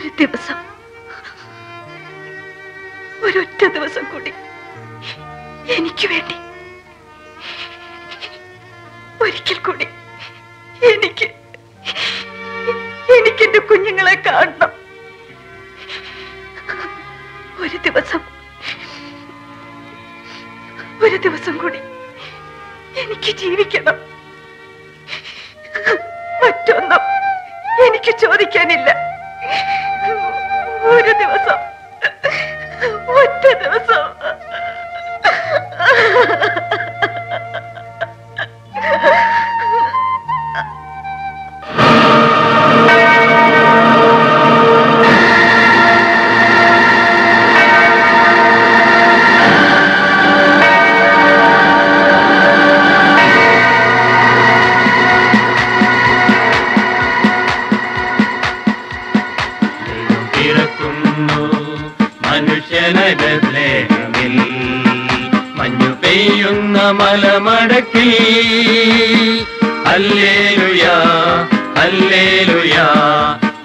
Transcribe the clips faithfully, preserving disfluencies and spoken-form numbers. ഒരു ദിവസം ഒരൊറ്റ ദിവസം കൂടി എനിക്ക് വേണ്ടി ഒരിക്കൽ കൂടി എനിക്ക് എനിക്കെന്റെ കുഞ്ഞുങ്ങളെ കാണണം. ഒരു ദിവസം ഒരു ദിവസം കൂടി എനിക്ക് ജീവിക്കണം. മറ്റൊന്നും എനിക്ക് ചോദിക്കാനില്ല. ഒരു ദിവസം ഒറ്റ ദിവസം മലമടക്കി ഹല്ലേലൂയാ ഹല്ലേലൂയാ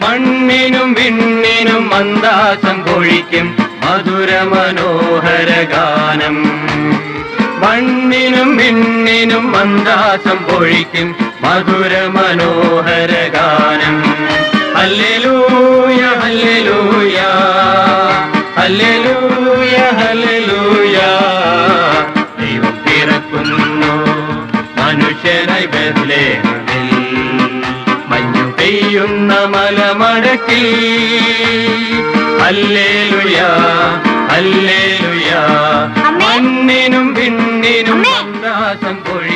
മണ്ണിനും വിണ്ണിനും മന്ദാസം പൊഴിക്കും മധുര മനോഹര ഗാനം. മണ്ണിനും വിണ്ണിനും മന്ദാസം പൊഴിക്കും മധുര മനോഹര ഗാനം. ഹല്ലേലൂയാ ഹല്ലേലൂയാ ഹല്ലേലൂയാ ഹല്ലേലൂയാ. മനുഷ്യനായി ബെത്ലഹേമിൽ മഞ്ഞു പെയ്യുന്ന മലമടക്കിൽ ഹല്ലേലൂയാ ഹല്ലേലൂയാ മണ്ണിനും പിന്നിനും മന്ദാസം പൊഴി